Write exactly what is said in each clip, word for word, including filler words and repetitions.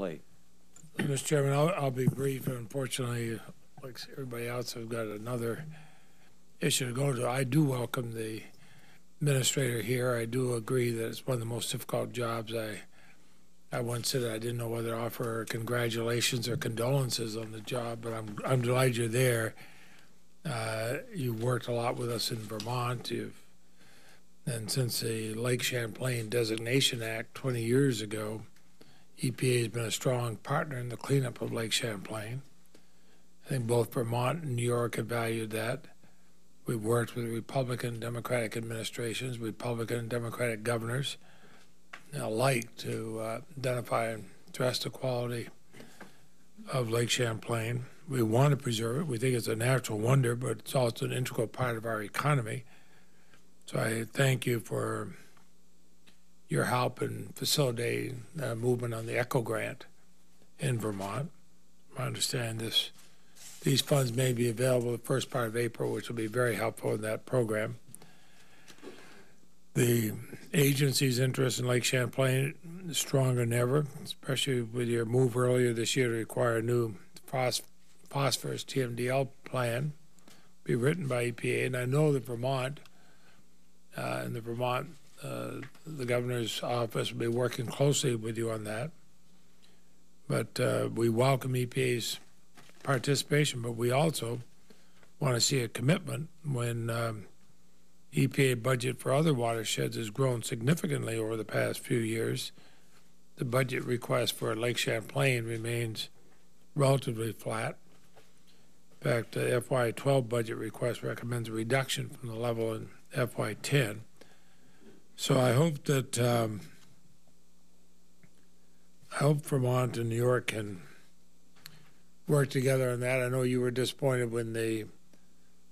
late. Mister Chairman, I'll, I'll be brief. Unfortunately, like everybody else, I've got another issue to go to. I do welcome the administrator here. I do agree that it's one of the most difficult jobs. I I once said I didn't know whether to offer congratulations or condolences on the job, but I'm I'm glad you're there. Uh, you worked a lot with us in Vermont. You've, and since the Lake Champlain Designation Act twenty years ago, E P A has been a strong partner in the cleanup of Lake Champlain. I think both Vermont and New York have valued that. We've worked with Republican, Democratic administrations, Republican and Democratic governors alike to uh, identify and address the quality of Lake Champlain. We want to preserve it. We think it's a natural wonder, but it's also an integral part of our economy. So I thank you for your help in facilitating the movement on the ECHO grant in Vermont. I understand this, these funds may be available the first part of April, which will be very helpful in that program. The agency's interest in Lake Champlain is stronger than ever, especially with your move earlier this year to require a new phos phosphorus T M D L plan be written by E P A. And I know that Vermont uh, and the Vermont, uh, the governor's office will be working closely with you on that. But uh, we welcome E P A's participation, but we also want to see a commitment when um, E P A budget for other watersheds has grown significantly over the past few years. The budget request for Lake Champlain remains relatively flat. In fact, the F Y twelve budget request recommends a reduction from the level in F Y ten. So I hope that um, I hope Vermont and New York can work together on that. I know you were disappointed when the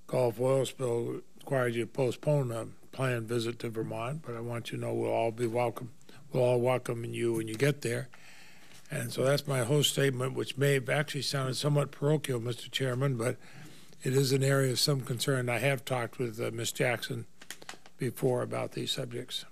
Gulf oil spill required you to postpone a planned visit to Vermont, but I want you to know we'll all be welcome. We'll all welcome you when you get there. And so that's my whole statement, which may have actually sounded somewhat parochial, Mister Chairman, but it is an area of some concern. I have talked with uh, Miz Jackson before about these subjects.